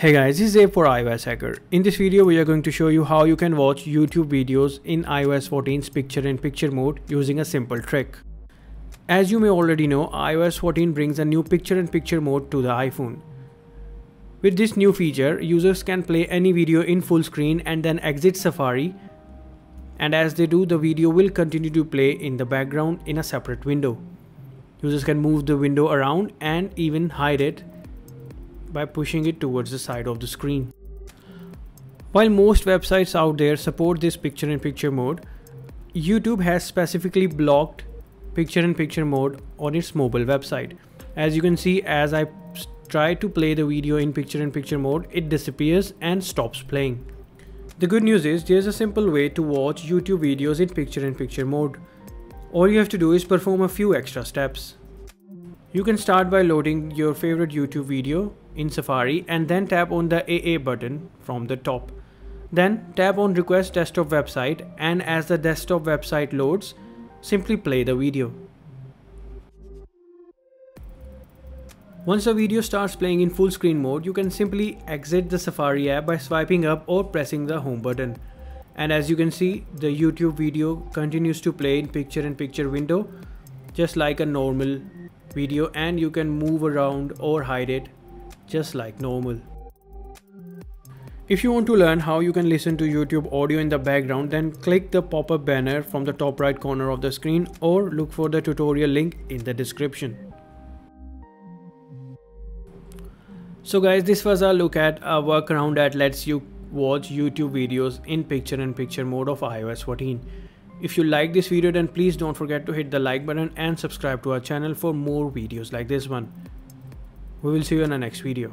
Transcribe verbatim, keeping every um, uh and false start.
Hey guys, this is Dave for iOS Hacker. In this video, we are going to show you how you can watch YouTube videos in i O S fourteen's picture-in-picture mode using a simple trick. As you may already know, i O S fourteen brings a new picture-in-picture mode to the iPhone. With this new feature, users can play any video in full screen and then exit Safari. And as they do, the video will continue to play in the background in a separate window. Users can move the window around and even hide it by pushing it towards the side of the screen. While most websites out there support this picture-in-picture mode, YouTube has specifically blocked picture-in-picture mode on its mobile website. As you can see, as I try to play the video in picture-in-picture mode, it disappears and stops playing. The good news is there's a simple way to watch YouTube videos in picture-in-picture mode. All you have to do is perform a few extra steps. You can start by loading your favorite YouTube video in Safari and then tap on the A A button from the top. Then tap on Request Desktop Website, and as the desktop website loads, simply play the video. Once the video starts playing in full screen mode, you can simply exit the Safari app by swiping up or pressing the home button. And as you can see, the YouTube video continues to play in picture-in-picture window, just like a normal video, and you can move around or hide it just like normal. If you want to learn how you can listen to YouTube audio in the background, then click the pop-up banner from the top right corner of the screen or look for the tutorial link in the description. So guys, this was a look at a workaround that lets you watch YouTube videos in picture-in-picture mode of i O S fourteen. If you like this video, then please don't forget to hit the like button and subscribe to our channel for more videos like this one. We will see you in the next video.